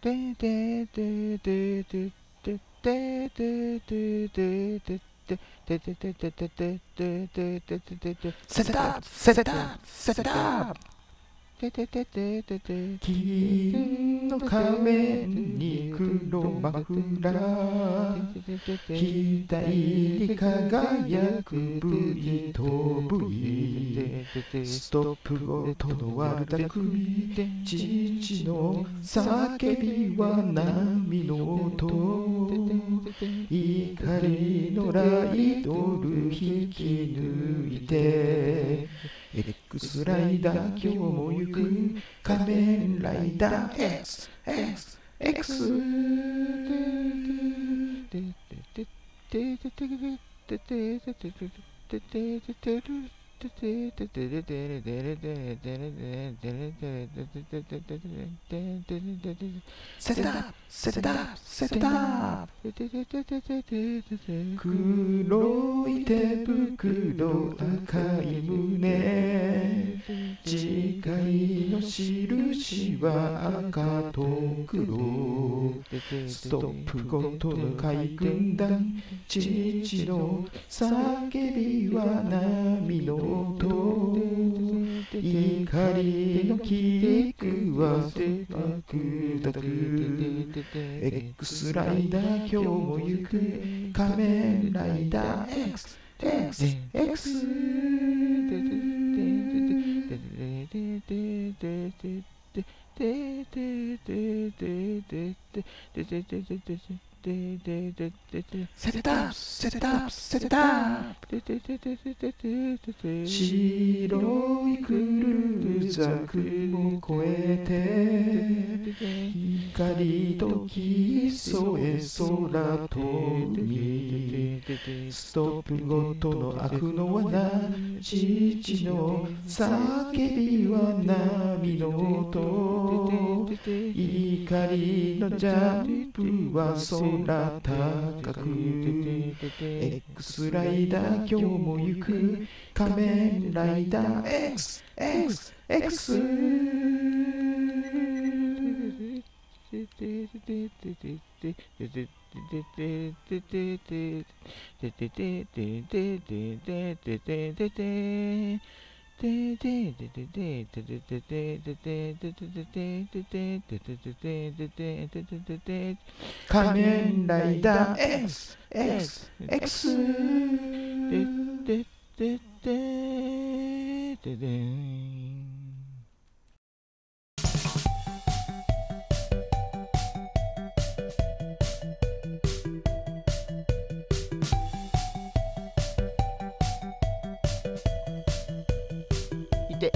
金の仮面に黒マフラー、額に輝くブイとブイ、ストップを伴うたくみ、父の叫びは波の音、怒りのライドル引き抜いて、X ライダー今日も行く仮面ライダー X 黒い手袋赤い胸、次回の印は赤と黒、ストップごとの海軍団、父の叫びは波の音、怒りのキックは手が砕く、 X ライダー今日も行く仮面ライダー X 白いクルーザー雲を越えて、光と黄色へ空と海、ストップごとの悪の罠、父の叫びは波の音、怒りのジャンプは空高く、 X ライダー今日も行く仮面ライダー X 仮面ライダー X で